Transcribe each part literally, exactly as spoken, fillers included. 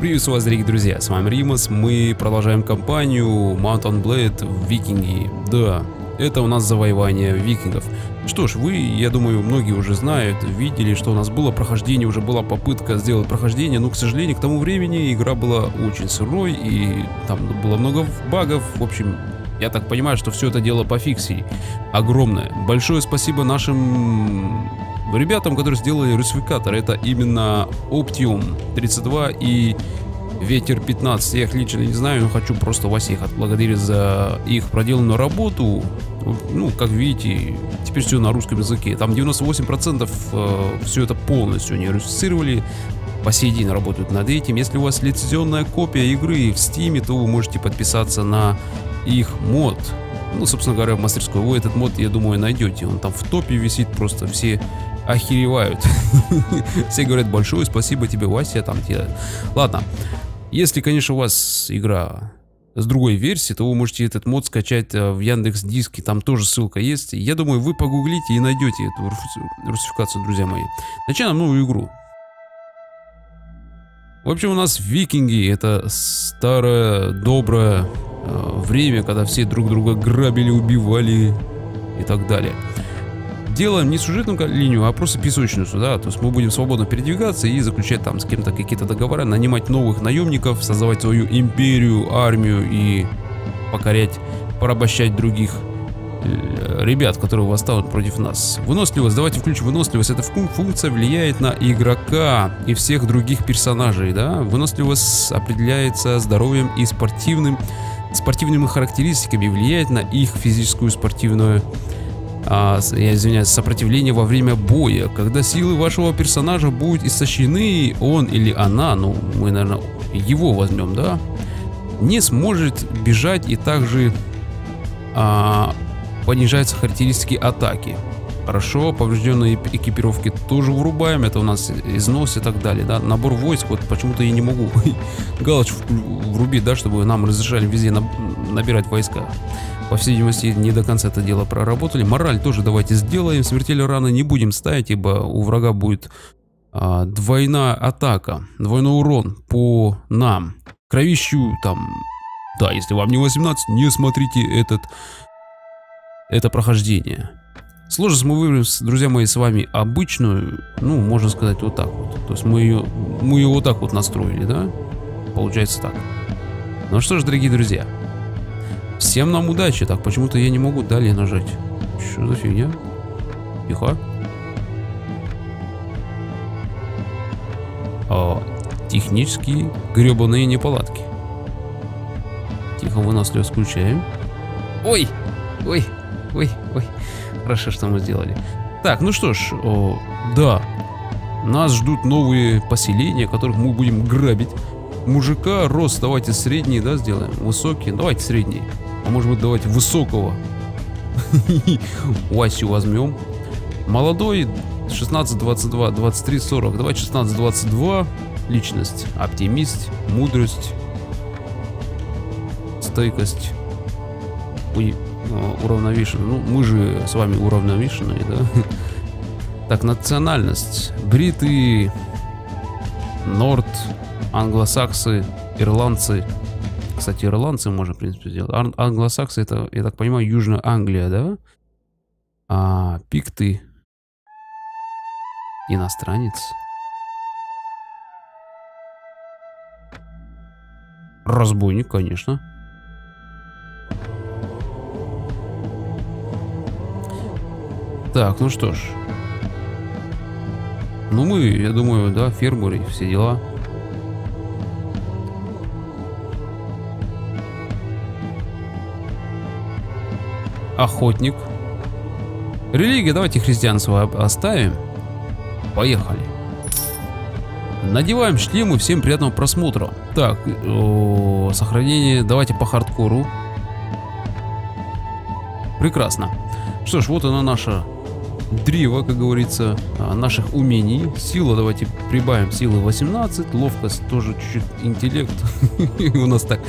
Приветствую вас, дорогие друзья, с вами Римас, мы продолжаем кампанию Mount and Blade Викинги. Да, это у нас завоевание викингов. Что ж, вы, я думаю, многие уже знают, видели, что у нас было прохождение, уже была попытка сделать прохождение, но, к сожалению, к тому времени игра была очень сырой и там было много багов, в общем... Я так понимаю, что все это дело по фиксии. Огромное. Большое спасибо нашим ребятам, которые сделали русификатор. Это именно Optium тридцать два и Ветер пятнадцать. Я их лично не знаю, но хочу просто вас их отблагодарить за их проделанную работу. Ну, как видите, теперь все на русском языке. Там девяносто восемь процентов все это полностью не русифицировали. По сей день работают над этим. Если у вас лицензионная копия игры в Steam, то вы можете подписаться на... их мод, ну, собственно говоря, в мастерской вы этот мод, я думаю, найдете, он там в топе висит, просто все охеревают, все говорят большое спасибо тебе, Вася, там тебе. Ладно, если, конечно, у вас игра с другой версии, то вы можете этот мод скачать в Яндекс диске, там тоже ссылка есть, я думаю, вы погуглите и найдете эту русификацию, друзья мои. Начинаем новую игру. В общем, у нас викинги, это старое доброе время, когда все друг друга грабили, убивали и так далее. Делаем не сюжетную линию, а просто песочницу, да, то есть мы будем свободно передвигаться и заключать там с кем-то какие-то договора, нанимать новых наемников, создавать свою империю, армию и покорять, порабощать других ребят, которые восстанут против нас. Выносливость, давайте включим выносливость, эта функция влияет на игрока и всех других персонажей, да, выносливость определяется здоровьем и спортивным спортивными характеристиками, влияет на их физическую спортивную, а, я извиняюсь, сопротивление во время боя. Когда силы вашего персонажа будут истощены, он или она, ну, мы, наверное, его возьмем, да, не сможет бежать, и также а, понижаются характеристики атаки. Хорошо, поврежденные экипировки тоже врубаем, это у нас износ и так далее, да, набор войск, вот почему-то я не могу галочку врубить, да, чтобы нам разрешали везде набирать войска, по всей видимости, не до конца это дело проработали. Мораль тоже давайте сделаем, смертельные раны не будем ставить, ибо у врага будет а, двойная атака, двойной урон по нам, кровищу там, да, если вам не восемнадцать, не смотрите этот, это прохождение. Сложность мы выберем, друзья мои, с вами обычную, ну, можно сказать, вот так вот. То есть мы ее, мы ее вот так вот настроили, да? Получается так. Ну что ж, дорогие друзья, всем нам удачи. Так, почему-то я не могу далее нажать. Что за фигня? Тихо. А, технические гребаные неполадки. Тихо, выносливость включаем. Ой, ой, ой, ой. Хорошо, что мы сделали. Так, ну что ж, о, да, нас ждут новые поселения, которых мы будем грабить. Мужика, рост, давайте средний, да, сделаем. Высокий, давайте средний. А может быть, давайте высокого. Васю возьмем. Молодой, шестнадцать, двадцать два, двадцать три, сорок. Давай шестнадцать, двадцать два. Личность, оптимист, мудрость, стойкость. Ой. Уравновешены. Ну, мы же с вами уравновешенные, да? Так, национальность. Бриты, норд, англосаксы, ирландцы. Кстати, ирландцы можно, в принципе, сделать. Ан англосаксы, это, я так понимаю, Южная Англия, да? А, пикты. Иностранец. Разбойник, конечно. Так, ну что ж, ну мы, я думаю, да, фермеры, все дела. Охотник. Религия, давайте христианство оставим. Поехали. Надеваем шлемы, всем приятного просмотра. Так, о, сохранение, давайте по хардкору. Прекрасно. Что ж, вот она наша... древо, как говорится, наших умений. Сила, давайте прибавим силы восемнадцать, ловкость тоже чуть-чуть, интеллект у нас так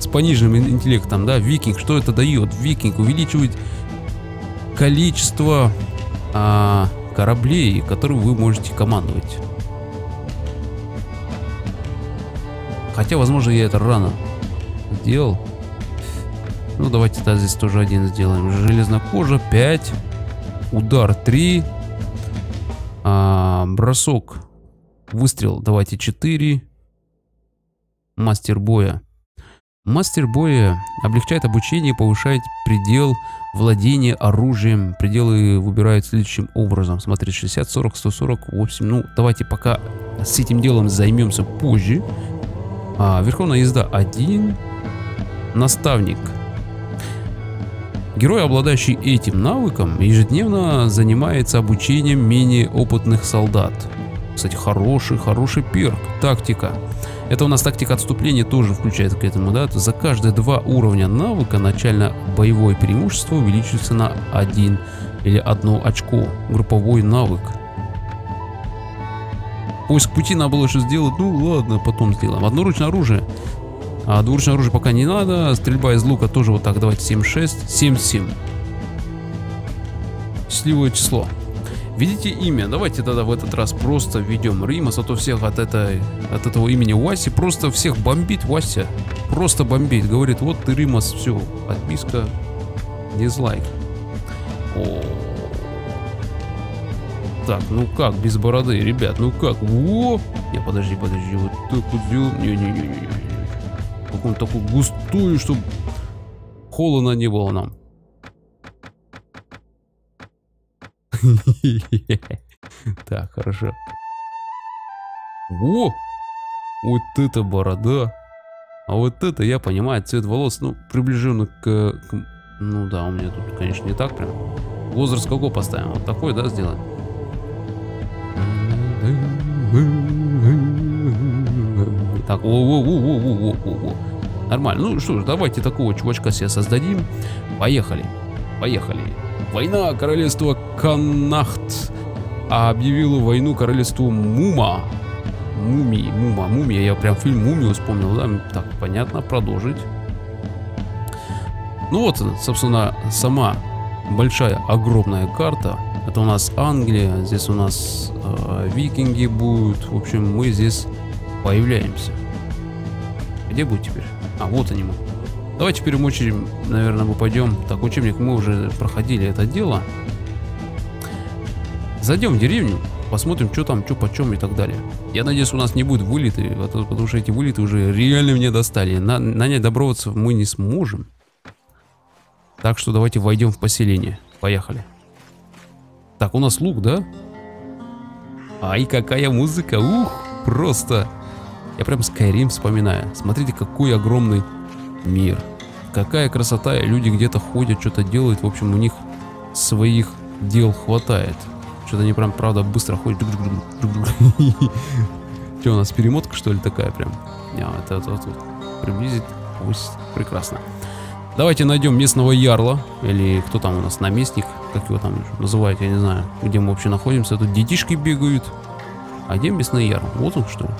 с пониженным интеллектом, да, викинг, что это дает? Викинг увеличивает количество а, кораблей, которые вы можете командовать. Хотя, возможно, я это рано сделал. Ну, давайте тогда здесь тоже один сделаем. Железная кожа, пять. Удар, три. А, бросок. Выстрел, давайте, четыре. Мастер боя. Мастер боя облегчает обучение, повышает предел владения оружием. Пределы выбирают следующим образом. Смотри, шестьдесят, сорок, сто сорок, восемь. Ну, давайте пока с этим делом займемся позже. А, верховная езда один. Наставник. Герой, обладающий этим навыком, ежедневно занимается обучением менее опытных солдат. Кстати, хороший, хороший перк. Тактика. Это у нас тактика отступления тоже включается к этому, да? За каждые два уровня навыка начально боевое преимущество увеличивается на один или одно очко. Групповой навык. Поиск пути надо было еще сделать. Ну ладно, потом сделаем. Одноручное оружие. А двуручное оружие пока не надо. Стрельба из лука тоже вот так. Давайте семь шесть, семь семь. Счастливое число. Видите имя? Давайте тогда в этот раз просто введем Римас, а то всех от, этой, от этого имени Васи просто всех бомбит. Вася просто бомбит. Говорит, вот ты Римас, все, отписка, дизлайк. О. Так, ну как без бороды, ребят, ну как? О! Не, подожди, подожди, вот так вот сделал. Не-не-не-не. Какую-то такую густую, чтобы холодно не было нам. Так, хорошо. О! Вот это борода. А вот это, я понимаю, цвет волос, ну, приближенно к, к... Ну да, у меня тут, конечно, не так прям. Возраст какой поставим? Вот такой, да, сделаем? Так, о-о-о-о-о-о-о-о. Нормально. Ну что ж, давайте такого чувачка себе создадим. Поехали. Поехали. Война королевства Канахт объявила войну королевству Мума. Муми, Мума, Мумия. Я прям фильм Мумию вспомнил, да? Так, понятно, продолжить. Ну вот, собственно, сама большая, огромная карта. Это у нас Англия, здесь у нас э, викинги будут. В общем, мы здесь появляемся. Где будет теперь? А, вот они мы. Давай теперь мы очередь, наверное, мы пойдем. Так, учебник, мы уже проходили это дело. Зайдем в деревню, посмотрим, что там, что почем и так далее. Я надеюсь, у нас не будет вылеты, потому что эти вылеты уже реально мне достали. На, нанять добровольцев мы не сможем. Так что давайте войдем в поселение. Поехали. Так, у нас лук, да? Ай, какая музыка, ух, просто. Я прям Skyrim вспоминаю. Смотрите, какой огромный мир. Какая красота, люди где-то ходят, что-то делают, в общем, у них своих дел хватает. Что-то они прям, правда, быстро ходят. Что, у нас перемотка, что ли, такая прям? Это приблизить. Прекрасно. Давайте найдем местного ярла, или кто там у нас, наместник, как его там называют, я не знаю, где мы вообще находимся. Тут детишки бегают. А где местный ярл? Вот он, что ли?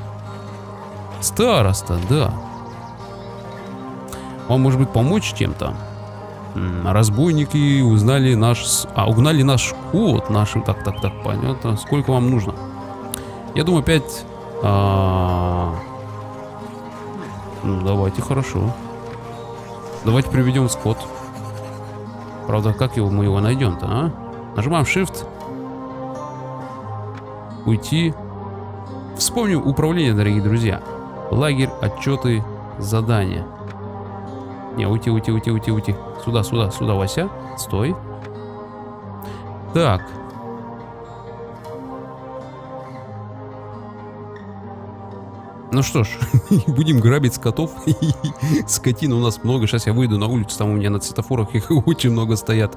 Староста, да. Вам, может быть, помочь чем-то? Разбойники узнали наш... А, угнали наш код. Наши... Так, так, так, понятно. Сколько вам нужно? Я думаю, пять... А... Ну, давайте, хорошо. Давайте приведем скот. Правда, как его мы его найдем-то, а? Нажимаем Shift. Уйти. Вспомним управление, дорогие друзья. Лагерь, отчеты, задания. Не, уйти, уйти, уйти, уйти, уйти. Сюда, сюда, сюда, Вася. Стой. Так. Ну что ж, будем грабить скотов. Скотина у нас много. Сейчас я выйду на улицу, там у меня на светофорах их очень много стоят.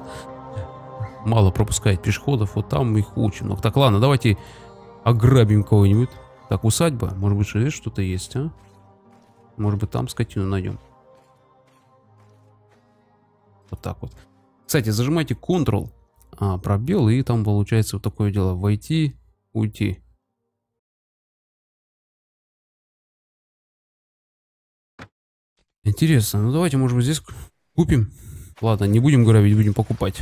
Мало пропускает пешеходов, вот там их очень много. Так, ладно, давайте ограбим кого-нибудь. Так, усадьба. Может быть, здесь что-то есть, а? Может быть, там скотину найдем. Вот так вот. Кстати, зажимайте Ctrl, а, пробел, и там получается вот такое дело. Войти, уйти. Интересно. Ну давайте, может быть, здесь купим. Ладно, не будем грабить, будем покупать.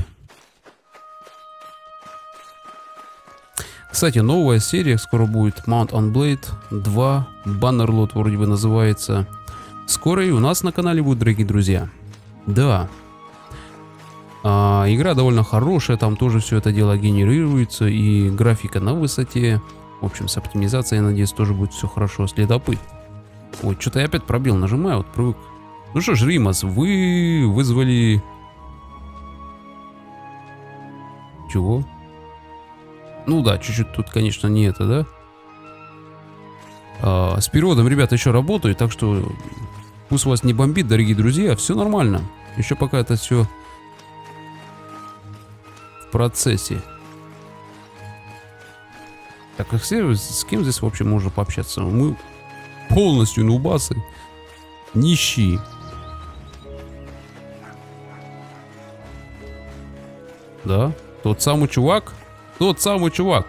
Кстати, новая серия скоро будет, Mount and Blade два Bannerlord вроде бы называется. Скоро и у нас на канале будет, дорогие друзья. Да. А, игра довольно хорошая, там тоже все это дело генерируется, и графика на высоте. В общем, с оптимизацией, я надеюсь, тоже будет все хорошо. Следопыт. Ой, что-то я опять пробил, нажимаю, вот привык. Ну что ж, Римас, вы вызвали... Чего? Ну да, чуть-чуть тут, конечно, не это, да? А, с переводом, ребята, еще работаю, так что пусть вас не бомбит, дорогие друзья, все нормально. Еще пока это все в процессе. Так, а с кем здесь вообще можно пообщаться? Мы полностью нубасы, нищие. Да, тот самый чувак, тот самый чувак.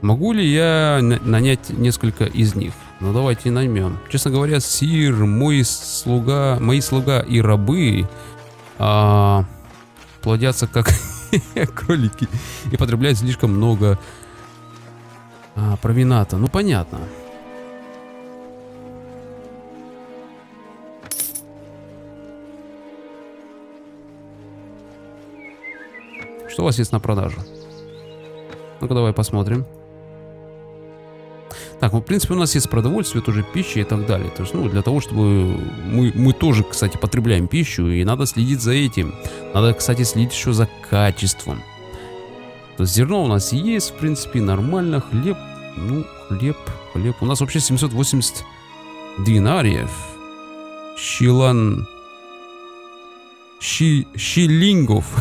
Могу ли я нанять несколько из них? Ну давайте наймем. Честно говоря, сир, мой слуга, мои слуга и рабы а, плодятся как кролики и потребляют слишком много а, провината. Ну понятно. Что у вас есть на продажу? Ну-ка давай посмотрим. Так, ну, в принципе, у нас есть продовольствие, тоже пища и так далее. То есть, ну, для того, чтобы... Мы, мы тоже, кстати, потребляем пищу, и надо следить за этим. Надо, кстати, следить еще за качеством. То есть, зерно у нас есть, в принципе, нормально. Хлеб, ну, хлеб, хлеб. У нас вообще семьсот восемьдесят динариев. Щилан... Щи... Щилингов.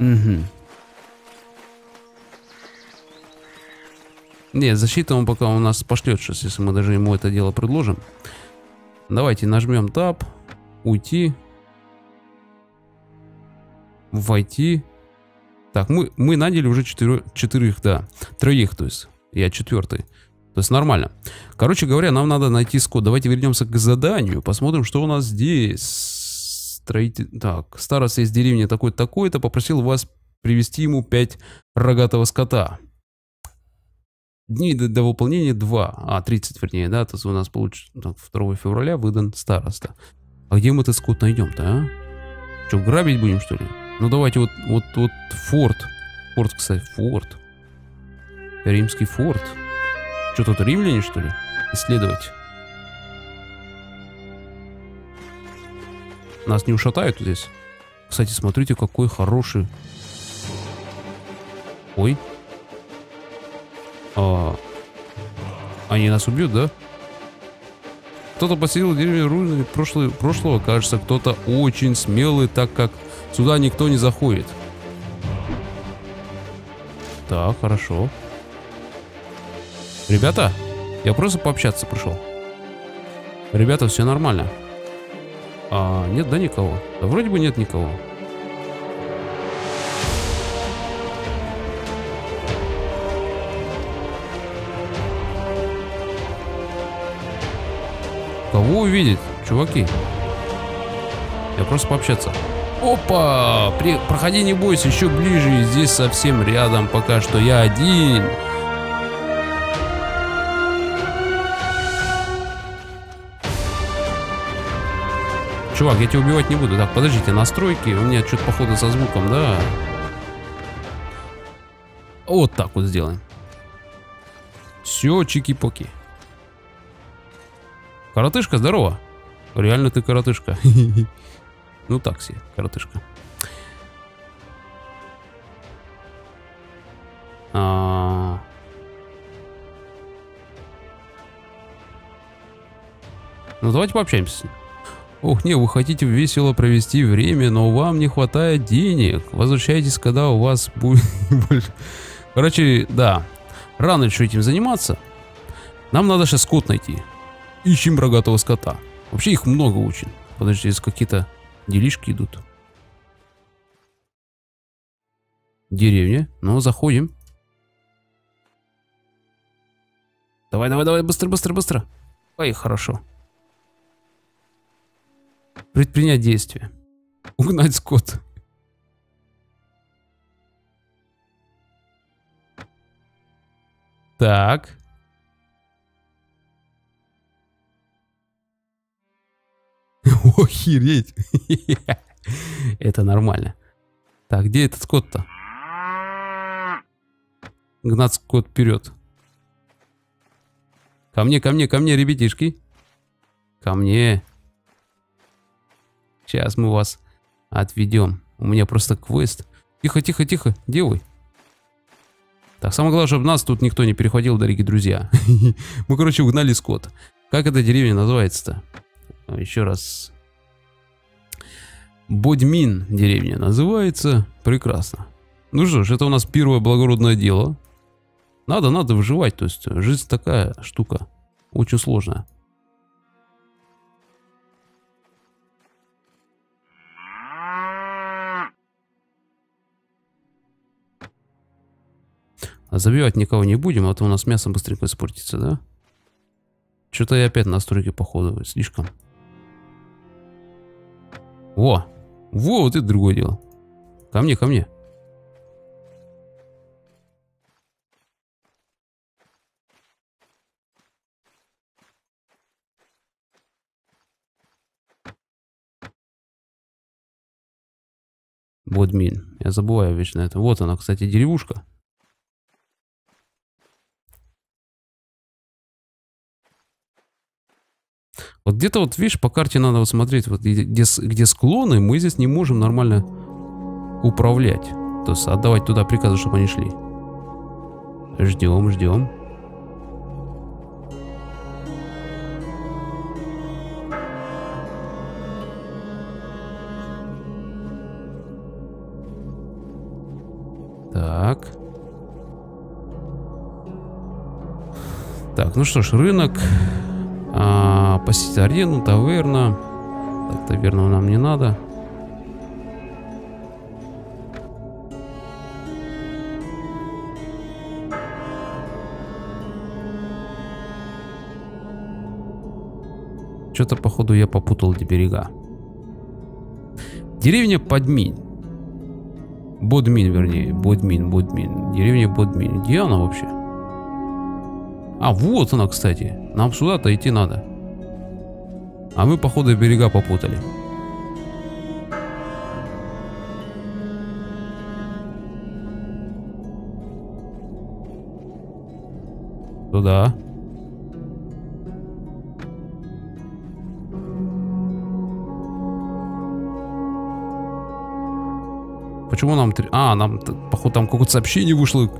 Угу. Нет, защита он пока у нас пошлет сейчас, если мы даже ему это дело предложим. Давайте нажмем Tab, уйти, войти. Так, мы, мы наняли уже четыре, четырех, да, троих, то есть я четвертый. То есть нормально. Короче говоря, нам надо найти скот. Давайте вернемся к заданию, посмотрим, что у нас здесь. Так, староста из деревни такой-то, такой-то попросил вас привезти ему пять рогатого скота. Дни до, до выполнения два, а тридцать вернее, да, то есть у нас получится второго февраля выдан староста. А где мы этот скот найдем-то, а? Что, грабить будем, что ли? Ну давайте вот, вот, вот форт. Форт, кстати, форт. Римский форт. Что тут, римляне, что ли? Исследовать. Нас не ушатают здесь. Кстати, смотрите, какой хороший. Ой. А... Они нас убьют, да? Кто-то посетил деревню руины прошлого, прошлого. Кажется, кто-то очень смелый, так как сюда никто не заходит. Так, хорошо. Ребята, я просто пообщаться пришел. Ребята, все нормально. А, нет, да, никого? Да вроде бы нет никого. Кого увидеть, чуваки? Я просто пообщаться. Опа! При... Проходи, не бойся, еще ближе. Здесь совсем рядом пока что. Я один. Чувак, я тебя убивать не буду. Так, подождите, настройки. У меня что-то походу со звуком, да? Вот так вот сделаем. Все, чики-поки. Коротышка, здорово. Реально ты коротышка. Ну так себе, коротышка. Ну давайте пообщаемся с ним. Ох, не, вы хотите весело провести время, но вам не хватает денег. Возвращайтесь, когда у вас будет больше. Короче, да. Рано еще этим заниматься. Нам надо сейчас скот найти. Ищем рогатого скота. Вообще их много очень. Подожди, здесь какие-то делишки идут. Деревня. Ну, заходим. Давай, давай, давай, быстро, быстро, быстро. Ой, хорошо. Предпринять действие. Угнать скот. Так. Охереть. Это нормально. Так, где этот скот-то? Гнать скот вперед. Ко мне, ко мне, ко мне, ребятишки. Ко мне. Сейчас мы вас отведем. У меня просто квест. Тихо, тихо, тихо, делай. Так, самое главное, чтобы нас тут никто не переходил, дорогие друзья. Мы, короче, угнали скот. Как эта деревня называется-то? Еще раз. Бодьмин деревня называется. Прекрасно. Ну что ж, это у нас первое благородное дело. Надо, надо выживать. То есть жизнь такая штука. Очень сложная. Забивать никого не будем, а то у нас мясо быстренько испортится, да? Что-то я опять настройки, походу, слишком. Во! Во, вот это другое дело. Ко мне, ко мне. Бодмин. Я забываю вечно это. Вот она, кстати, деревушка. Вот где-то вот, видишь, по карте надо вот смотреть, вот где, где склоны, мы здесь не можем нормально управлять. То есть отдавать туда приказы, чтобы они шли. Ждем, ждем. Так. Так, ну что ж, рынок... А, посетить арену, таверна. Так, таверну нам не надо. Что-то, походу, я попутал эти берега. Деревня Подмин. Бодмин, вернее. Бодмин, Бодмин. Деревня Бодмин. Где она вообще? А, вот она, кстати. Нам сюда-то идти надо. А мы, походу, берега попутали. Туда. Почему нам... три... А, нам, походу, там какое-то сообщение вышло.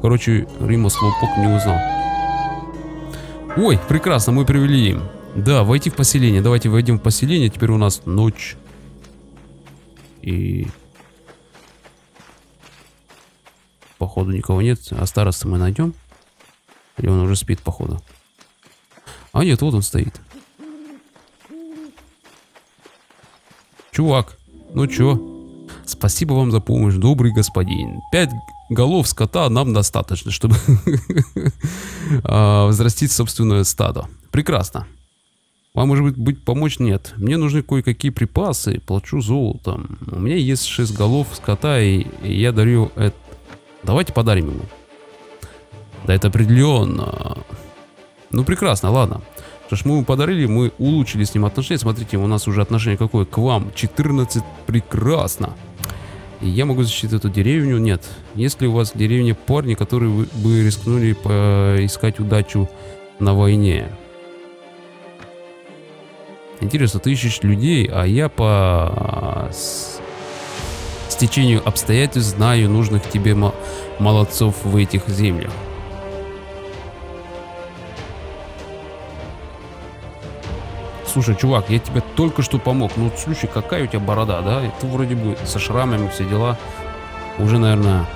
Короче, Римас Лопок не узнал. Ой, прекрасно, мы привели им. Да, войти в поселение. Давайте войдем в поселение. Теперь у нас ночь. И... походу никого нет. А староста мы найдем. Или он уже спит, походу. А нет, вот он стоит. Чувак, ну чё? Спасибо вам за помощь, добрый господин. Пять... голов скота нам достаточно, чтобы взрастить собственное стадо. Прекрасно. Вам, может быть, быть, помочь? Нет. Мне нужны кое-какие припасы. Плачу золотом. У меня есть шесть голов скота, и, и я дарю это. Давайте подарим ему. Да, это определенно. Ну, прекрасно, ладно. Что ж, мы ему подарили, мы улучшили с ним отношения. Смотрите, у нас уже отношение какое к вам. четырнадцать. Прекрасно. Я могу защитить эту деревню? Нет. Если у вас в деревне парни, которые вы бы рискнули поискать удачу на войне. Интересно, ты ищешь людей, а я по с... стечению обстоятельств знаю нужных тебе молодцов в этих землях. Слушай, чувак, я тебе только что помог. Ну, слушай, какая у тебя борода, да? И ты вроде бы со шрамами, все дела. Уже, наверное...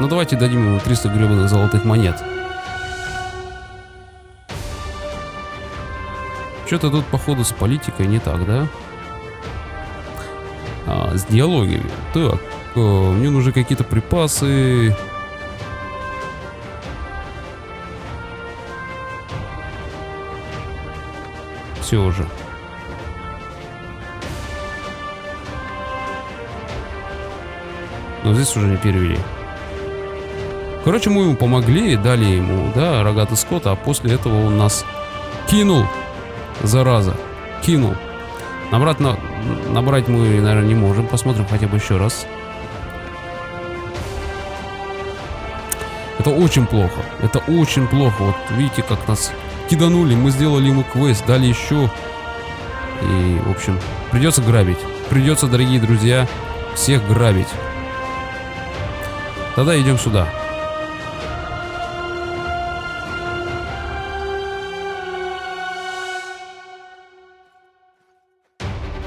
Ну, давайте дадим ему триста гребаных золотых монет. Что-то тут, походу, с политикой не так, да? А, с диалогами. Так, о, мне нужны какие-то припасы... все уже. Но здесь уже не перевели. Короче, мы ему помогли, дали ему, да, рогатый скот, а после этого он нас кинул, зараза, кинул. Обратно набрать мы, наверное, не можем. Посмотрим хотя бы еще раз. Это очень плохо. Это очень плохо. Вот видите, как нас киданули. Мы сделали ему квест, дали еще. И, в общем, придется грабить. Придется, дорогие друзья, всех грабить. Тогда идем сюда.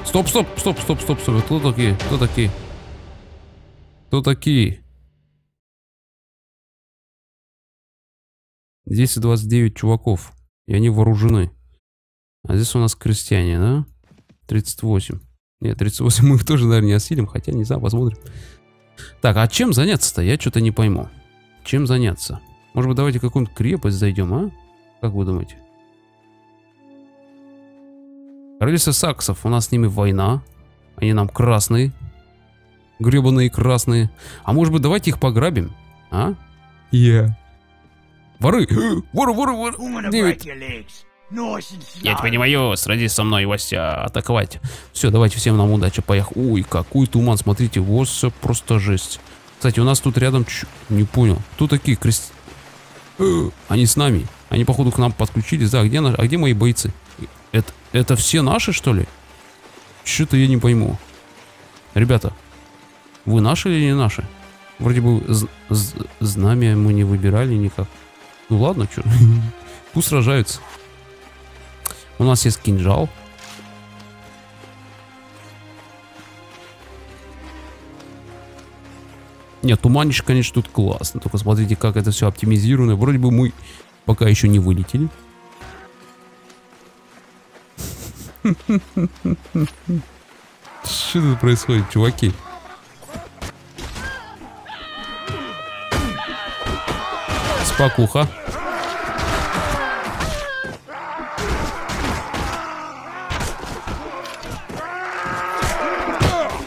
Стоп, стоп, стоп, стоп, стоп, стоп. Кто такие? Кто такие? Кто такие? Здесь двадцать девять чуваков. И они вооружены. А здесь у нас крестьяне, да? тридцать восемь. Нет, тридцать восемь мы их тоже, наверное, не осилим. Хотя, не знаю, посмотрим. Так, а чем заняться-то? Я что-то не пойму. Чем заняться? Может быть, давайте какую-нибудь крепость зайдем, а? Как вы думаете? Королевство саксов. У нас с ними война. Они нам красные. Гребаные красные. А может быть, давайте их пограбим? А? Yeah. Воры! Воры, воры, воры! Я тебя не мою, сразись со мной, Вася, атаковать. Все, давайте, всем нам удачи, поехали. Ой, какой туман, смотрите, вот все просто жесть. Кстати, у нас тут рядом... Ч... Не понял, кто такие крест... Они с нами. Они, походу, к нам подключились. Да, где, а где мои бойцы? Это, это все наши, что ли? Что-то я не пойму. Ребята, вы наши или не наши? Вроде бы знамя мы не выбирали никак. Ну ладно, что? Пусть сражаются. У нас есть кинжал. Нет, туманчик, конечно, тут классно. Только смотрите, как это все оптимизировано. Вроде бы мы пока еще не вылетели. Что тут происходит, чуваки? Спокуха.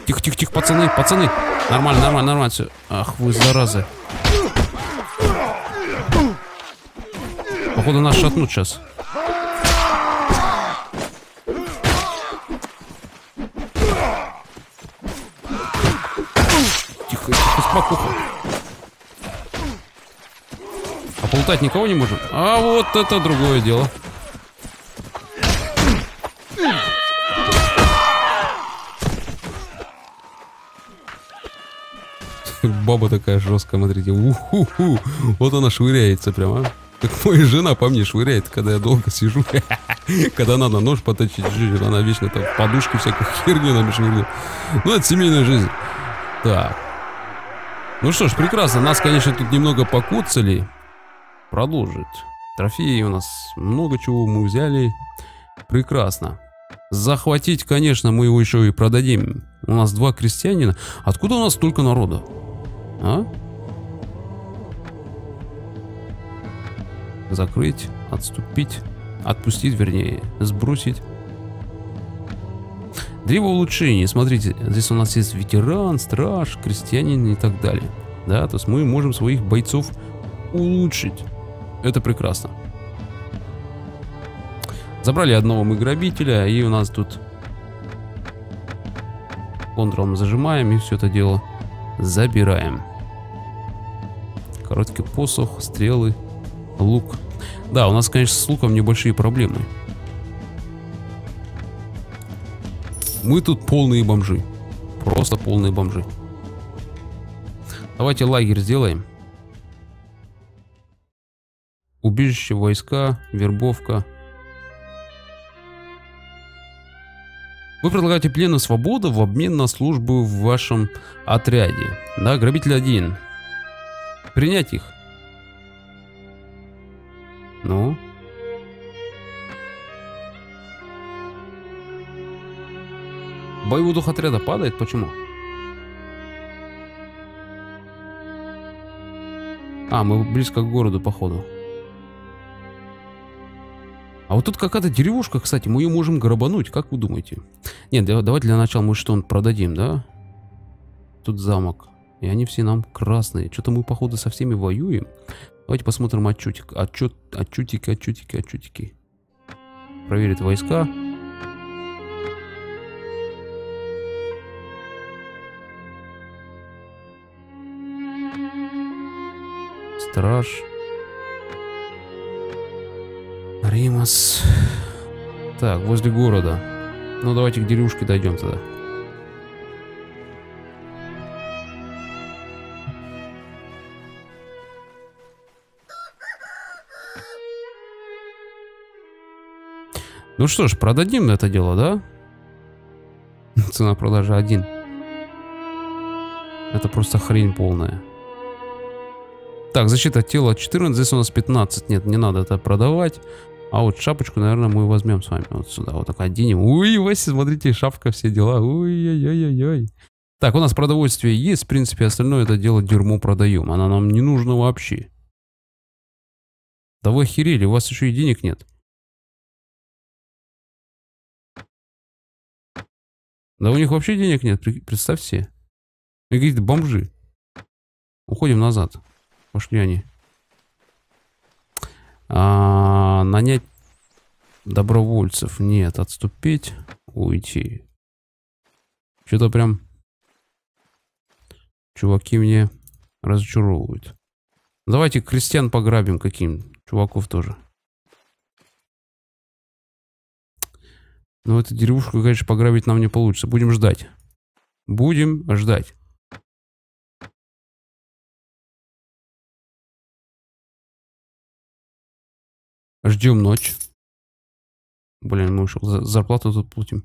Тихо-тихо-тихо, пацаны, пацаны. Нормально, нормально, нормально все. Ах вы, заразы. Походу нас шатнут сейчас. Тихо-тихо, спокойно. А полутать никого не можем? А вот это другое дело. Баба такая жесткая, смотрите. У-ху-ху. Вот она швыряется прямо. Как моя жена по мне швыряет, когда я долго сижу. Когда надо нож поточить, она вечно там подушки всякую херню нам швыряет. Ну, это семейная жизнь. Так. Ну что ж, прекрасно. Нас, конечно, тут немного покуцали. Продолжить. Трофеи у нас много чего мы взяли. Прекрасно. Захватить, конечно, мы его еще и продадим. У нас два крестьянина. Откуда у нас столько народа? А? Закрыть, отступить, отпустить, вернее, сбросить. Древо улучшений. Смотрите, здесь у нас есть ветеран, страж, крестьянин и так далее. Да, то есть мы можем своих бойцов улучшить. Это прекрасно. Забрали одного мы грабителя, и у нас тут контролом зажимаем, и все это дело забираем. Короткий посох, стрелы, лук. Да, у нас, конечно, с луком небольшие проблемы. Мы тут полные бомжи. Просто полные бомжи. Давайте лагерь сделаем. Убежище, войска, вербовка. Вы предлагаете плену свободу в обмен на службу в вашем отряде. Да, грабитель один. Принять их. Ну. Боевой дух отряда падает. Почему? А, мы близко к городу, походу. А вот тут какая-то деревушка, кстати, мы ее можем грабануть, как вы думаете? Нет, давайте для начала мы что-нибудь продадим, да? Тут замок. И они все нам красные. Что-то мы, походу, со всеми воюем. Давайте посмотрим отчетик. Отчет, отчетики, отчетики, отчетики. Проверит войска. Страж. Римас. Так, возле города. Ну, давайте к деревушке дойдем тогда. Ну что ж, продадим это дело, да? Цена продажи один. Это просто хрень полная. Так, защита от тела четырнадцать, здесь у нас пятнадцать. Нет, не надо это продавать. А вот шапочку, наверное, мы возьмем с вами. Вот сюда вот так оденем. Уй, Вася, смотрите, шапка, все дела. Уй-яй-яй-яй-яй. Так, у нас продовольствие есть, в принципе, остальное это дело дерьмо продаем. Она нам не нужна вообще. Да вы охерели, у вас еще и денег нет. Да у них вообще денег нет, представь себе. Какие-то бомжи. Уходим назад. Пошли они. А, нанять добровольцев. Нет, отступить. Уйти. Что-то прям... Чуваки меня разочаровывают. Давайте крестьян пограбим каким. Чуваков тоже. Но эту деревушку, конечно, пограбить нам не получится. Будем ждать. Будем ждать. Ждем ночь. Блин, мы ушел. Зарплату тут платим.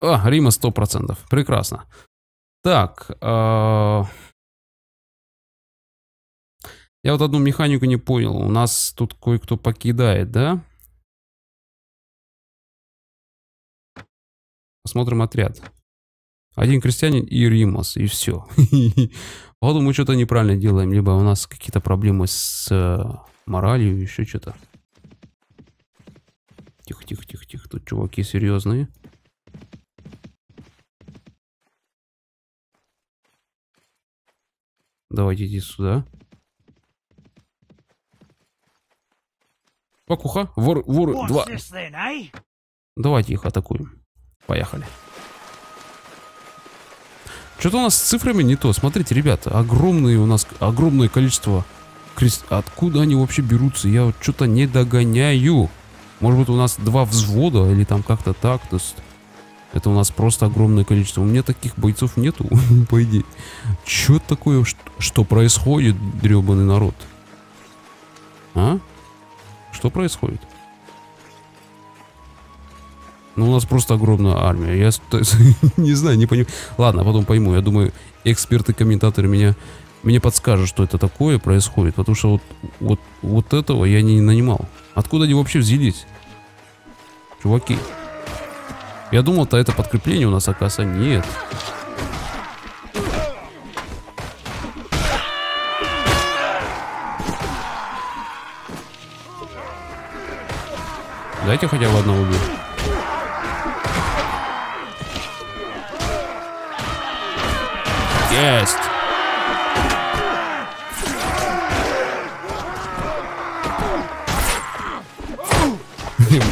А, Рима сто процентов. Прекрасно. Так. Э Я вот одну механику не понял. У нас тут кое-кто покидает, да? Посмотрим отряд. Один крестьянин и Римас, и все. Походу мы что-то неправильно делаем. Либо у нас какие-то проблемы с моралью, еще что-то. Тихо-тихо-тихо-тихо. Тут чуваки серьезные. Давайте иди сюда. Покуха, вор, вор, два. Давайте их атакуем. Поехали. Что-то у нас с цифрами не то. Смотрите, ребята, огромные у нас, огромное количество крест... Откуда они вообще берутся? Я вот что-то не догоняю. Может быть, у нас два взвода или там как-то так. То есть это у нас просто огромное количество. У меня таких бойцов нету, по идее. Что такое, что происходит, дрёбаный народ? А? Что происходит? Ну, у нас просто огромная армия. Я не знаю, не понимаю. Ладно, потом пойму. Я думаю, эксперты-комментаторы меня, меня подскажут, что это такое происходит. Потому что вот, вот, вот этого я не нанимал. Откуда они вообще взялись? Чуваки. Я думал-то это подкрепление у нас, оказывается, нет. Дайте хотя бы одного убью. Есть!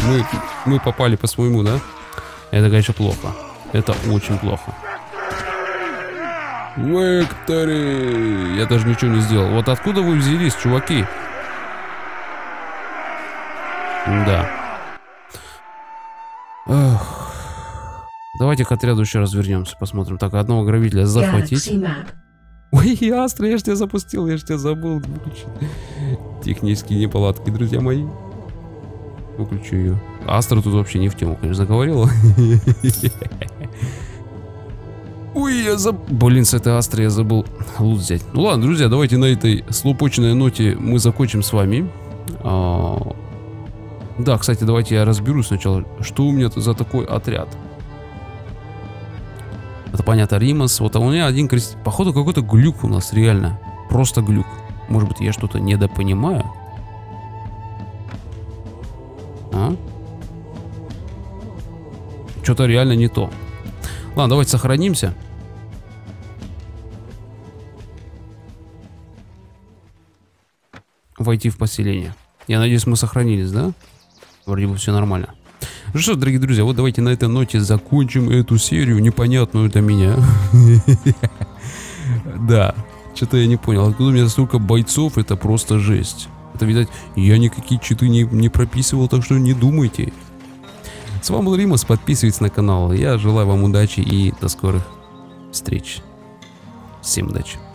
мы, мы попали по своему, да? Это, конечно, плохо. Это очень плохо. Виктори! Я даже ничего не сделал. Вот откуда вы взялись, чуваки? Да. Эх. Давайте к отряду еще раз вернемся, посмотрим. Так, одного грабителя захватить. Ой, Астра, я ж тебя запустил, я ж тебя забыл. Выключи. Технические неполадки, друзья мои. Выключу ее. Астра тут вообще не в тему, конечно, говорила. Ой, я забыл. Блин, с этой Астры я забыл лут взять. Ну ладно, друзья, давайте на этой слупочной ноте мы закончим с вами. Да, кстати, давайте я разберусь сначала, что у меня за такой отряд. Это понятно, Римас. Вот а у меня один крест... Походу какой-то глюк у нас, реально. Просто глюк. Может быть, я что-то недопонимаю? А? Что-то реально не то. Ладно, давайте сохранимся. Войти в поселение. Я надеюсь, мы сохранились, да? Вроде бы все нормально. Ну что, дорогие друзья, вот давайте на этой ноте закончим эту серию, непонятную для меня. Да, что-то я не понял. Откуда у меня столько бойцов, это просто жесть. Это, видать, я никакие читы не прописывал, так что не думайте. С вами был Римас, подписывайтесь на канал. Я желаю вам удачи и до скорых встреч. Всем удачи.